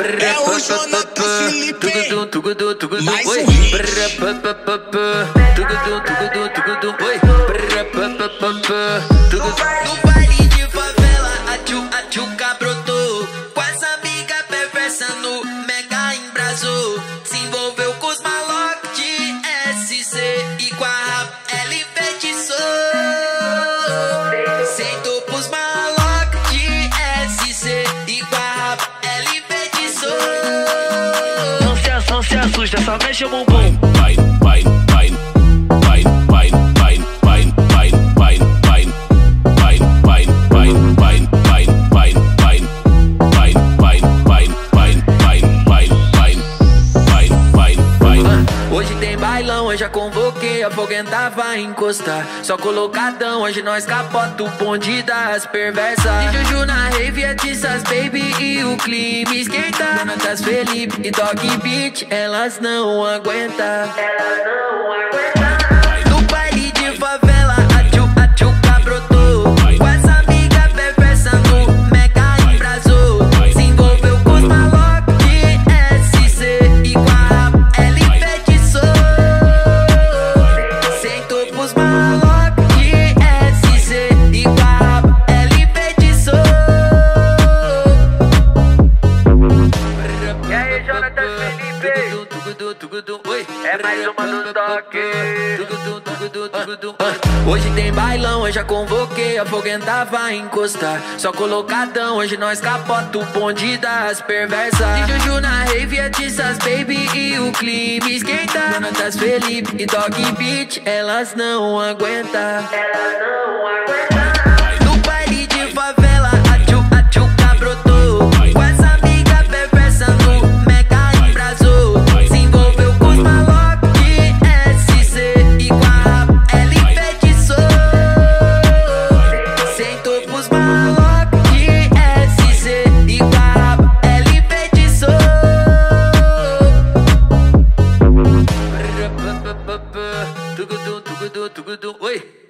É o Jonatas Felipe. Mais um hit. Só mexe o bumbum. Vai, vai, vai, vai, vai, vai, vai, vai, vai, vai, vai, vai, vai, vai, vai, vai, vai, vai, vai, vai, vai, vai, vai, vai, vai. Hoje tem bailão, hoje já convoquei, a foguenta vai encostar. Só colocadão, hoje nós capota o bonde das perversas. De Juju na rave é Tissas Baby e o clima esquenta. Jonatas Felipe e DogBeat, elas não aguentam. Elas não aguentam. No baile de favela, a tchuca brotou. Com as amigas perversa no mega embrasou. Se envolveu com os malocos de SC e com a rapa ela enfeitiçou. Sentou pros malocos de SC e com a rapa ela enfeitiçou. E aí, Jonatas Felipe? É mais uma do toque. Hoje tem bailão, hoje já convoquei, a foguenta vai encostar. Só colocadão, hoje nós capota o bonde das perversas. De Juju na rave é Tissas Baby e o clima esquenta. Jonatas Felipe e DogBeat, elas não aguentam. Elas não aguentam. Tugudu, tugudu, tugudu, oi.